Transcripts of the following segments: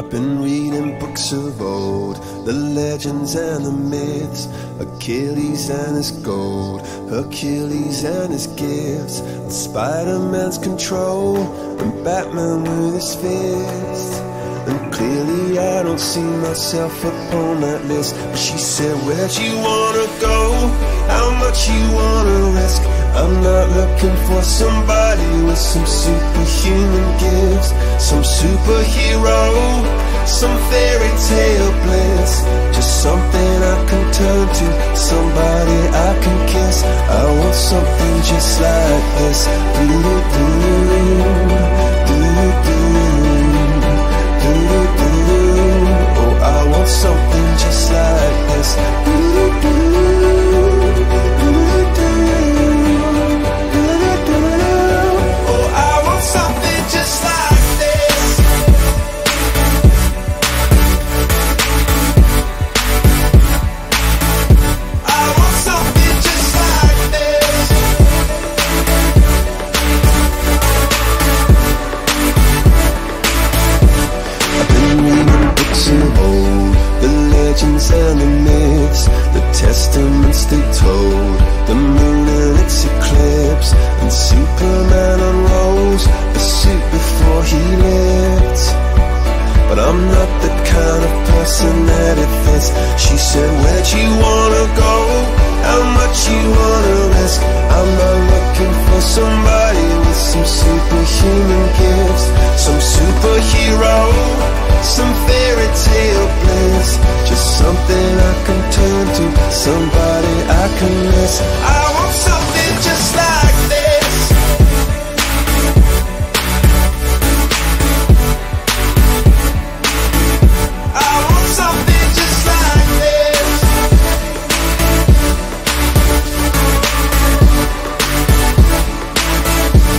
I've been reading books of old, the legends and the myths, Achilles and his gold, Hercules and his gifts, and Spider-Man's control, and Batman with his fist. And clearly I don't see myself upon that list. But she said, where'd you wanna go? How much you wanna risk? I'm not looking for somebody with some superhuman gifts, some superhero, some fairy tale bliss. Just something I can turn to, somebody I can kiss. I want something just like this. Oh, I want something just like this. And the myths, the testaments they told, the moon and its eclipse, and Superman unrolls a suit before he lived. But I'm not the kind of person that it fits. She said, where'd you wanna go? How much you wanna risk? I'm not looking for somebody with some superhuman gifts, some superhero, some fairy tale bliss. Just something I can turn to, somebody I can miss. I want something just like this. I want something just like this.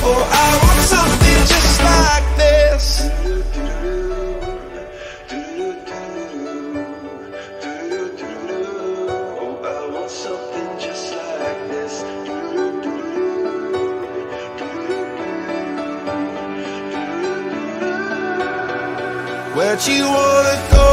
Oh, I want something just like this. Where'd you wanna go?